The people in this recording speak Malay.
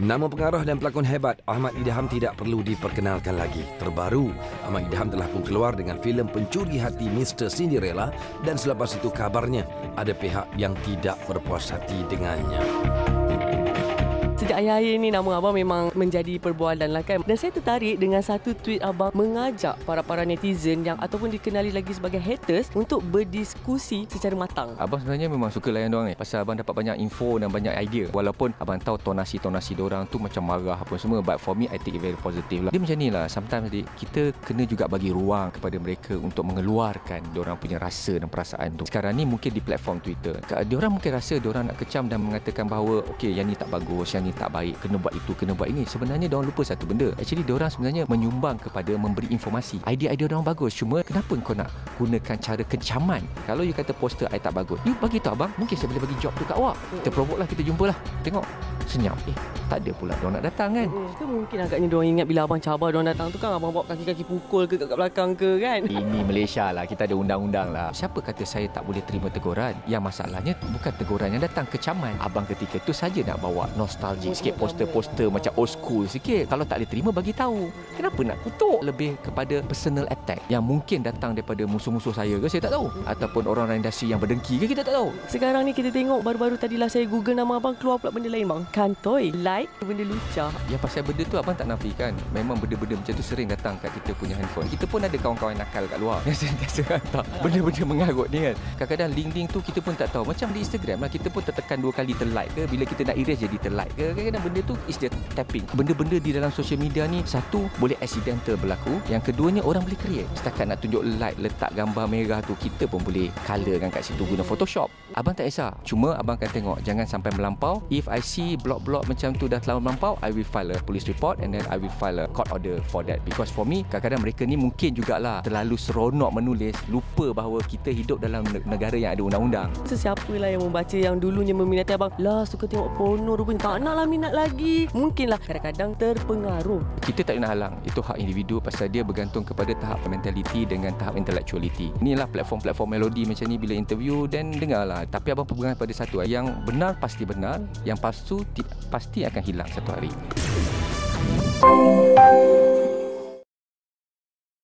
Nama pengarah dan pelakon hebat Ahmad Idham tidak perlu diperkenalkan lagi. Terbaru, Ahmad Idham telah pun keluar dengan filem Pencuri Hati Mr. Cinderella dan selepas itu kabarnya ada pihak yang tidak berpuas hati dengannya. Sejak akhir-akhir ini nama abang memang menjadi perbualan lah kan. Dan saya tertarik dengan satu tweet abang mengajak para-para netizen yang ataupun dikenali lagi sebagai haters untuk berdiskusi secara matang. Abang sebenarnya memang suka layan diorang ni. Pasal abang dapat banyak info dan banyak idea. Walaupun abang tahu tonasi-tonasi diorang tu macam marah apa semua. But for me, I take it very positive lah. Dia macam ni lah. Sometimes kita kena juga bagi ruang kepada mereka untuk mengeluarkan diorang punya rasa dan perasaan tu. Sekarang ni mungkin di platform Twitter. Diorang mungkin rasa diorang nak kecam dan mengatakan bahawa okey, yang ni tak bagus, yang ni tak baik, kena buat itu, kena buat ini. Sebenarnya diorang lupa satu benda. Actually diorang sebenarnya menyumbang kepada memberi informasi. Idea-idea diorang bagus. Cuma kenapa kau nak gunakan cara kecaman? Kalau you kata poster I tak bagus, you bagi tahu abang, mungkin saya boleh bagi job tu kat awak. Kita provoke lah, kita jumpa lah. Tengok. Senyap. Tak ada pula diorang nak datang kan? Itu mungkin agaknya diorang ingat bila abang cabar diorang datang tu kan, abang bawa kaki-kaki pukul ke kat belakang ke kan? Ini Malaysia lah. Kita ada undang-undang lah. Siapa kata saya tak boleh terima teguran? Yang masalahnya bukan teguran yang datang, kecaman. Abang ketika tu saja nak bawa nostalgia sikit, poster-poster macam old school sikit. Kalau tak boleh terima, bagi tahu. Kenapa nak kutuk? Lebih kepada personal attack yang mungkin datang daripada musuh-musuh saya ke, saya tak tahu. Ataupun orang industri yang berdengki ke, kita tak tahu. Sekarang ni kita tengok baru-baru tadilah saya google nama abang, keluar pula benda lain bang. Kantoi, like, benda lucah. Ya, pasal benda tu abang tak nafikan. Memang benda-benda macam tu sering datang kat kita punya handphone. Kita pun ada kawan-kawan nakal kat luar yang sentiasa hantar benda-benda mengarut ni kan. Kadang-kadang link-link tu kita pun tak tahu. Macam di Instagram lah, kita pun tertekan 2 kali terlike ke, bila kita nak erase jadi terlike ke. Kadang-kadang benda tu is the tapping. Benda-benda di dalam social media ni, satu, boleh accidental berlaku. Yang keduanya, orang boleh create. Setakat nak tunjuk like, letak gambar merah tu, kita pun boleh colour kan kat situ guna Photoshop. Abang tak kisah. Cuma abang akan tengok, jangan sampai melampau. If I see blog-blog macam tu dah terlalu melampau, I will file a police report and then I will file a court order for that. Because for me, kadang-kadang mereka ni mungkin jugalah terlalu seronok menulis, lupa bahawa kita hidup dalam negara yang ada undang-undang. Sesiapalah yang membaca yang dulunya meminati abang, lah suka tengok porno rupanya, tak naklah minat lagi. Mungkinlah kadang-kadang terpengaruh. Kita tak nak halang. Itu hak individu pasal dia bergantung kepada tahap mentaliti dengan tahap intellectuality. Inilah platform-platform Melodi macam ni bila interview dan dengarlah. Tapi abang pegangan pada satu, yang benar pasti benar, yang palsu pasti akan hilang satu hari.